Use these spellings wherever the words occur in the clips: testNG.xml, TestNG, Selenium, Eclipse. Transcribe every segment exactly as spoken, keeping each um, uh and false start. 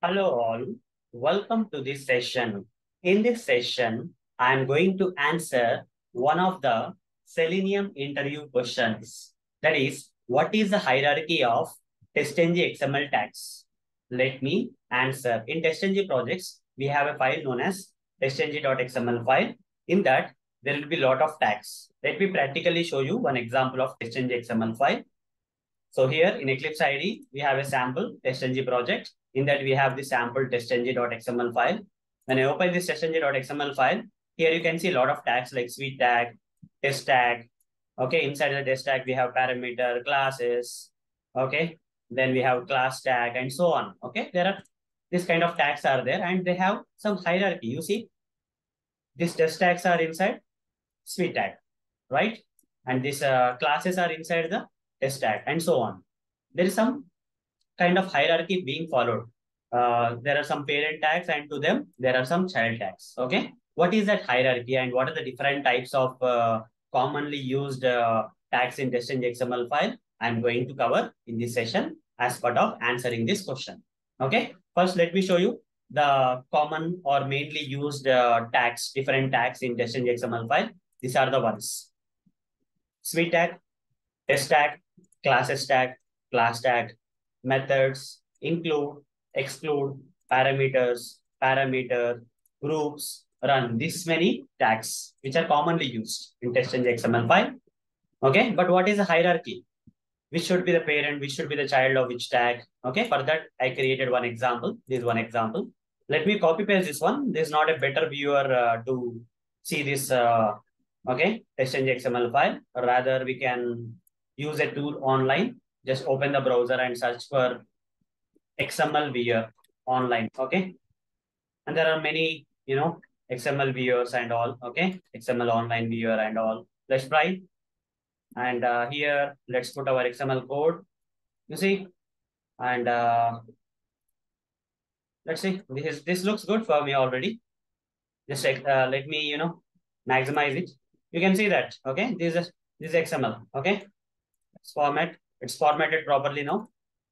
Hello all, welcome to this session. In this session, I am going to answer one of the Selenium interview questions. That is, what is the hierarchy of testNG X M L tags? Let me answer. In testNG projects, we have a file known as testNG dot X M L file. In that, there will be a lot of tags. Let me practically show you one example of testNG X M L file. So here in Eclipse I D, we have a sample testng project. In that we have the sample testng dot X M L file. When I open this testng dot X M L file, here you can see a lot of tags like suite tag, test tag. Okay, inside the test tag, we have parameter, classes. Okay, then we have class tag and so on. Okay, there are this kind of tags are there and they have some hierarchy. You see, these test tags are inside suite tag, right? And these uh, classes are inside the test tag and so on. There is some kind of hierarchy being followed. Uh, there are some parent tags and to them, there are some child tags. Okay. What is that hierarchy and what are the different types of uh, commonly used uh, tags in testng X M L file? I'm going to cover in this session as part of answering this question. Okay. First, let me show you the common or mainly used uh, tags, different tags in testng X M L file. These are the ones. Suite tag, test tag, classes tag, class tag, methods, include, exclude, parameters, parameter, groups, run. These many tags which are commonly used in testng X M L file. Okay, but what is the hierarchy? Which should be the parent, which should be the child of which tag? Okay, for that I created one example. This is one example. Let me copy paste this one. This is not a better viewer uh, to see this. Uh, okay, testng X M L file. Rather, we can use a tool online. Just open the browser and search for X M L viewer online. Okay. And there are many, you know, X M L viewers and all. Okay. X M L online viewer and all. Let's try. And uh, here, let's put our X M L code. You see? And uh, let's see. This is, this looks good for me already. Just uh, let me, you know, maximize it. You can see that. Okay. This is, this is X M L. Okay. It's format. It's formatted properly now.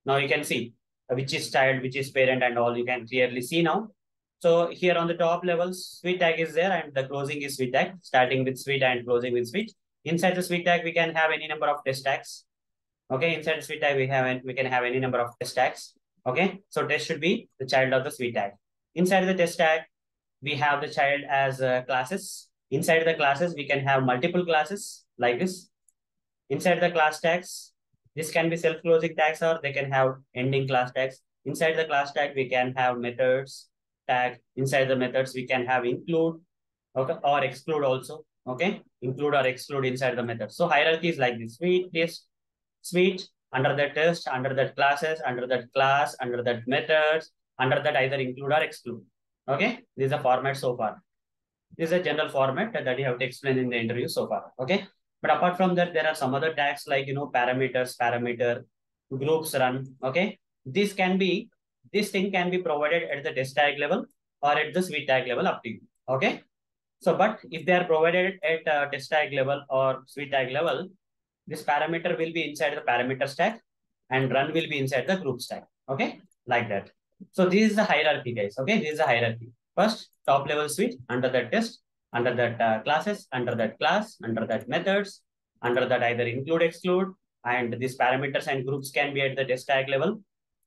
Now you can see which is child, which is parent and all. You can clearly see now. So here on the top level, suite tag is there and the closing is suite tag, starting with suite and closing with suite. Inside the suite tag, we can have any number of test tags. Okay, inside the suite tag, we have we can have any number of test tags. Okay, so test should be the child of the suite tag. Inside the test tag, we have the child as uh, classes. Inside the classes, we can have multiple classes like this. Inside the class tags, this can be self-closing tags or they can have ending class tags. Inside the class tag, we can have methods tag. Inside the methods, we can have include, okay, or exclude also. Okay, include or exclude inside the method. So hierarchy is like this: suite, test, suite, under that test, under that classes, under that class, under that methods, under that either include or exclude. Okay, this is the format so far. This is a general format that you have to explain in the interview so far. Okay. But apart from that, there are some other tags like, you know, parameters, parameter, groups, run. Okay. This can be, this thing can be provided at the test tag level or at the suite tag level, up to you. Okay. So, but if they are provided at uh, test tag level or suite tag level, this parameter will be inside the parameter stack and run will be inside the group stack. Okay. Like that. So this is the hierarchy, guys. Okay. This is the hierarchy. First, top level suite, under that test, under that uh, classes, under that class, under that methods, under that either include, exclude, and these parameters and groups can be at the test tag level,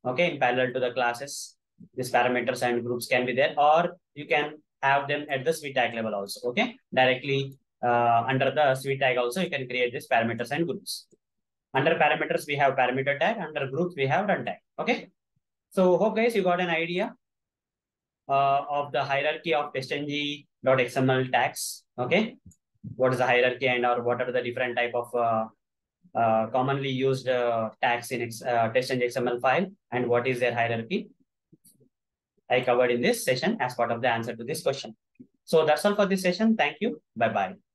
okay, in parallel to the classes. These parameters and groups can be there, or you can have them at the suite tag level also, okay, directly uh, under the suite tag also, you can create these parameters and groups. Under parameters, we have parameter tag, under groups, we have run tag, okay. So, hope guys, you got an idea uh, of the hierarchy of testng dot X M L tags. Okay, what is the hierarchy and or what are the different type of uh, uh, commonly used uh, tags in uh, testng X M L file and what is their hierarchy? I covered in this session as part of the answer to this question. So that's all for this session. Thank you. Bye bye.